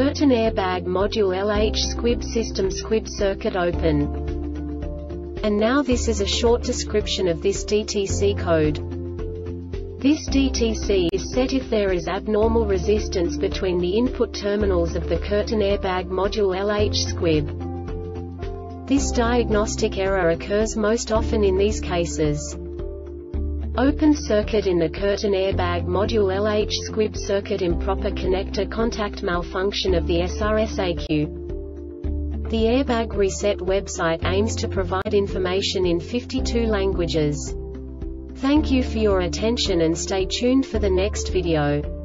curtain airbag module LH squib system squib circuit open. And now this is a short description of this DTC code. This DTC is set if there is abnormal resistance between the input terminals of the curtain airbag module LH squib. This diagnostic error occurs most often in these cases: open circuit in the curtain airbag module LH squib circuit, improper connector contact, malfunction of the SRS-ECU. The Airbag Reset website aims to provide information in 52 languages. Thank you for your attention and stay tuned for the next video.